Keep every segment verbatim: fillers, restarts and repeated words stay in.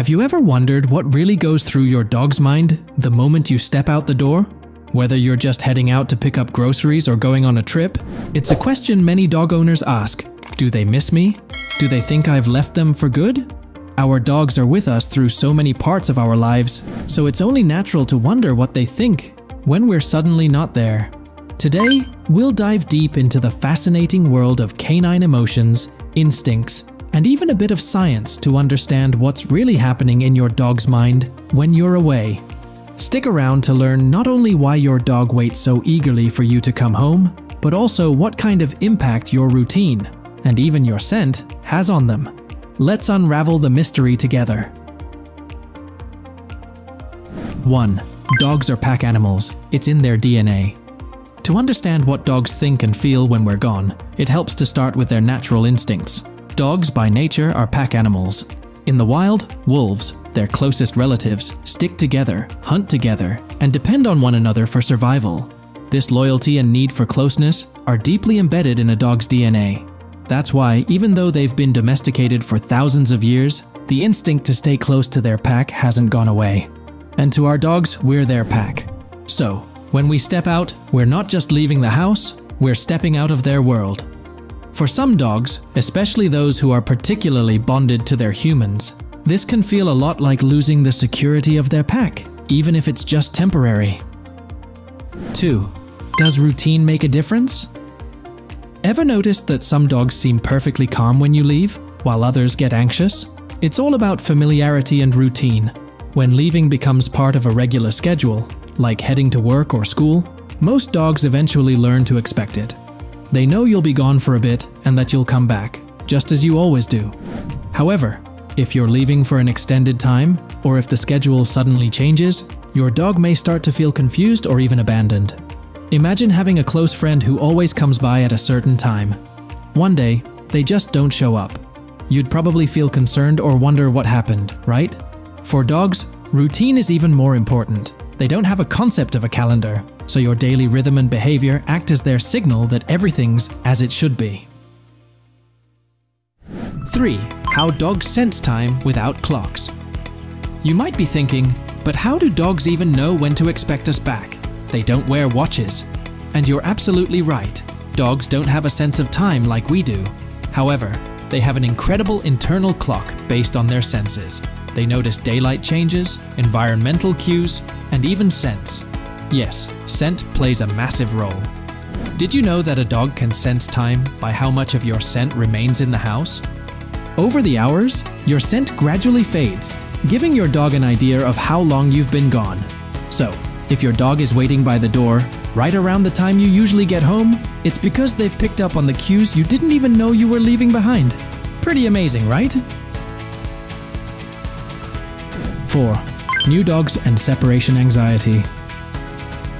Have you ever wondered what really goes through your dog's mind the moment you step out the door? Whether you're just heading out to pick up groceries or going on a trip, it's a question many dog owners ask. Do they miss me? Do they think I've left them for good? Our dogs are with us through so many parts of our lives, so it's only natural to wonder what they think when we're suddenly not there. Today, we'll dive deep into the fascinating world of canine emotions, instincts, and even a bit of science to understand what's really happening in your dog's mind when you're away. Stick around to learn not only why your dog waits so eagerly for you to come home, but also what kind of impact your routine, and even your scent, has on them. Let's unravel the mystery together. one. Dogs are pack animals. It's in their D N A. To understand what dogs think and feel when we're gone, it helps to start with their natural instincts. Dogs, by nature, are pack animals. In the wild, wolves, their closest relatives, stick together, hunt together, and depend on one another for survival. This loyalty and need for closeness are deeply embedded in a dog's D N A. That's why, even though they've been domesticated for thousands of years, the instinct to stay close to their pack hasn't gone away. And to our dogs, we're their pack. So, when we step out, we're not just leaving the house, we're stepping out of their world. For some dogs, especially those who are particularly bonded to their humans, this can feel a lot like losing the security of their pack, even if it's just temporary. two. Does routine make a difference? Ever noticed that some dogs seem perfectly calm when you leave, while others get anxious? It's all about familiarity and routine. When leaving becomes part of a regular schedule, like heading to work or school, most dogs eventually learn to expect it. They know you'll be gone for a bit and that you'll come back, just as you always do. However, if you're leaving for an extended time, or if the schedule suddenly changes, your dog may start to feel confused or even abandoned. Imagine having a close friend who always comes by at a certain time. One day, they just don't show up. You'd probably feel concerned or wonder what happened, right? For dogs, routine is even more important. They don't have a concept of a calendar, so your daily rhythm and behavior act as their signal that everything's as it should be. three. How dogs sense time without clocks. You might be thinking, but how do dogs even know when to expect us back? They don't wear watches. And you're absolutely right. Dogs don't have a sense of time like we do. However, they have an incredible internal clock based on their senses. They notice daylight changes, environmental cues, and even scents. Yes, scent plays a massive role. Did you know that a dog can sense time by how much of your scent remains in the house? Over the hours, your scent gradually fades, giving your dog an idea of how long you've been gone. So, if your dog is waiting by the door, right around the time you usually get home, it's because they've picked up on the cues you didn't even know you were leaving behind. Pretty amazing, right? four. New dogs and separation anxiety.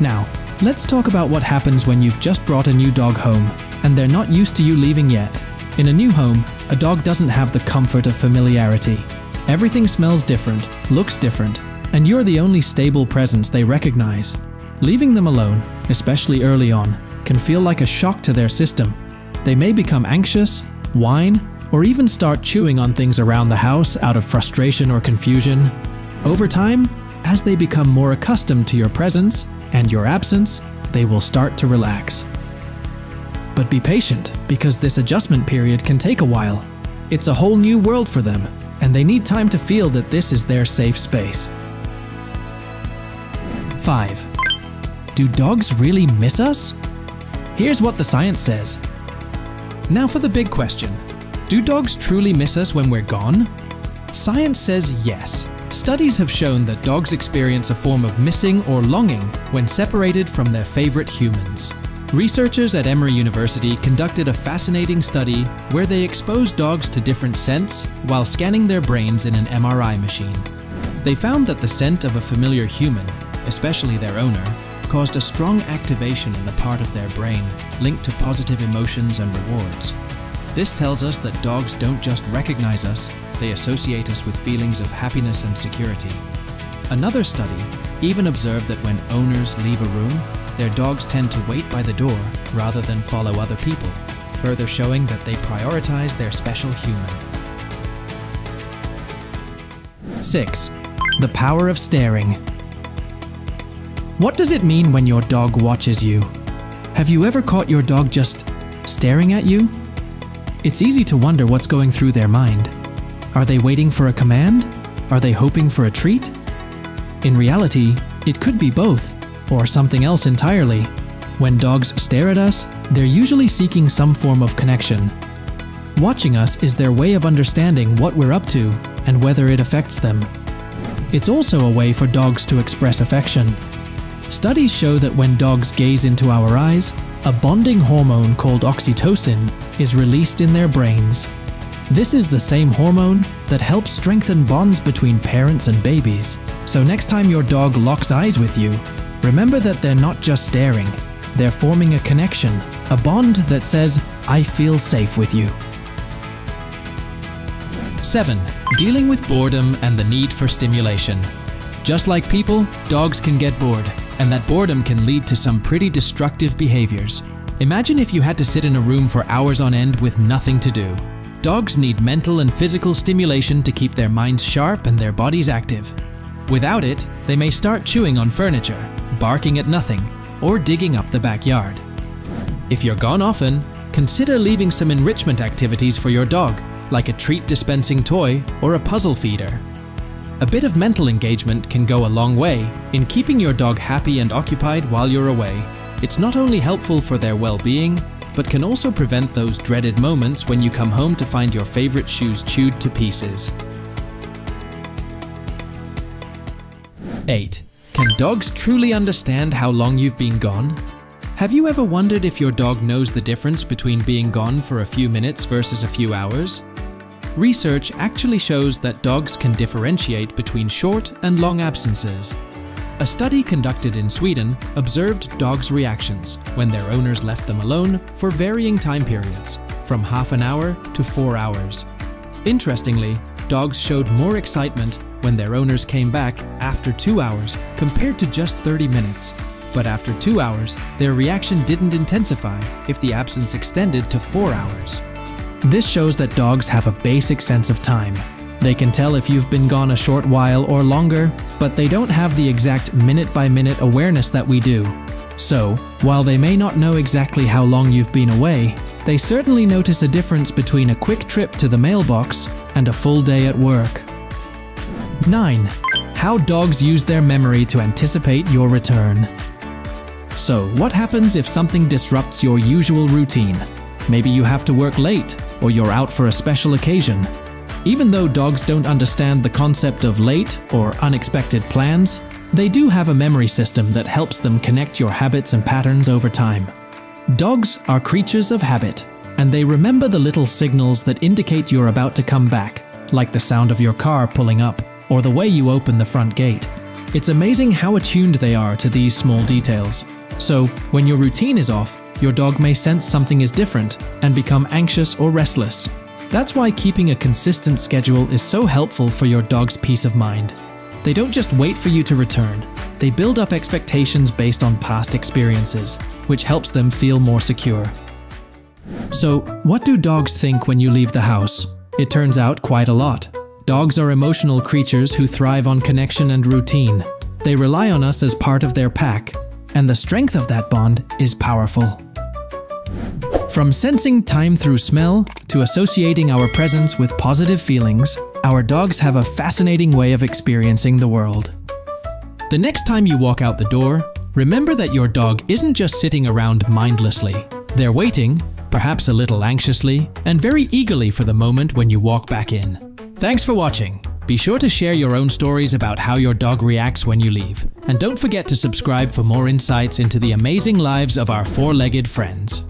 Now, let's talk about what happens when you've just brought a new dog home, and they're not used to you leaving yet. In a new home, a dog doesn't have the comfort of familiarity. Everything smells different, looks different, and you're the only stable presence they recognize. Leaving them alone, especially early on, can feel like a shock to their system. They may become anxious, whine, or even start chewing on things around the house out of frustration or confusion. Over time, as they become more accustomed to your presence and your absence, they will start to relax. But be patient, because this adjustment period can take a while. It's a whole new world for them, and they need time to feel that this is their safe space. five. Do dogs really miss us? Here's what the science says. Now for the big question. Do dogs truly miss us when we're gone? Science says yes. Studies have shown that dogs experience a form of missing or longing when separated from their favorite humans. Researchers at Emory University conducted a fascinating study where they exposed dogs to different scents while scanning their brains in an M R I machine. They found that the scent of a familiar human, especially their owner, caused a strong activation in the part of their brain linked to positive emotions and rewards. This tells us that dogs don't just recognize us, they associate us with feelings of happiness and security. Another study even observed that when owners leave a room, their dogs tend to wait by the door rather than follow other people, further showing that they prioritize their special human. six. The power of staring. What does it mean when your dog watches you? Have you ever caught your dog just staring at you? It's easy to wonder what's going through their mind. Are they waiting for a command? Are they hoping for a treat? In reality, it could be both, or something else entirely. When dogs stare at us, they're usually seeking some form of connection. Watching us is their way of understanding what we're up to and whether it affects them. It's also a way for dogs to express affection. Studies show that when dogs gaze into our eyes, a bonding hormone called oxytocin is released in their brains. This is the same hormone that helps strengthen bonds between parents and babies. So next time your dog locks eyes with you, remember that they're not just staring. They're forming a connection, a bond that says, "I feel safe with you." seven. Dealing with boredom and the need for stimulation. Just like people, dogs can get bored, and that boredom can lead to some pretty destructive behaviors. Imagine if you had to sit in a room for hours on end with nothing to do. Dogs need mental and physical stimulation to keep their minds sharp and their bodies active. Without it, they may start chewing on furniture, barking at nothing, or digging up the backyard. If you're gone often, consider leaving some enrichment activities for your dog, like a treat-dispensing toy or a puzzle feeder. A bit of mental engagement can go a long way in keeping your dog happy and occupied while you're away. It's not only helpful for their well-being, but can also prevent those dreaded moments when you come home to find your favorite shoes chewed to pieces. eight. Can dogs truly understand how long you've been gone? Have you ever wondered if your dog knows the difference between being gone for a few minutes versus a few hours? Research actually shows that dogs can differentiate between short and long absences. A study conducted in Sweden observed dogs' reactions when their owners left them alone for varying time periods, from half an hour to four hours. Interestingly, dogs showed more excitement when their owners came back after two hours compared to just thirty minutes. But after two hours, their reaction didn't intensify if the absence extended to four hours. This shows that dogs have a basic sense of time. They can tell if you've been gone a short while or longer, but they don't have the exact minute-by-minute awareness that we do. So, while they may not know exactly how long you've been away, they certainly notice a difference between a quick trip to the mailbox and a full day at work. nine. How dogs use their memory to anticipate your return. So, what happens if something disrupts your usual routine? Maybe you have to work late, or you're out for a special occasion. Even though dogs don't understand the concept of late or unexpected plans, they do have a memory system that helps them connect your habits and patterns over time. Dogs are creatures of habit, and they remember the little signals that indicate you're about to come back, like the sound of your car pulling up, or the way you open the front gate. It's amazing how attuned they are to these small details. So, when your routine is off, your dog may sense something is different and become anxious or restless. That's why keeping a consistent schedule is so helpful for your dog's peace of mind. They don't just wait for you to return. They build up expectations based on past experiences, which helps them feel more secure. So, what do dogs think when you leave the house? It turns out quite a lot. Dogs are emotional creatures who thrive on connection and routine. They rely on us as part of their pack, and the strength of that bond is powerful. From sensing time through smell to associating our presence with positive feelings, our dogs have a fascinating way of experiencing the world. The next time you walk out the door, remember that your dog isn't just sitting around mindlessly. They're waiting, perhaps a little anxiously, and very eagerly for the moment when you walk back in. Thanks for watching. Be sure to share your own stories about how your dog reacts when you leave. And don't forget to subscribe for more insights into the amazing lives of our four-legged friends.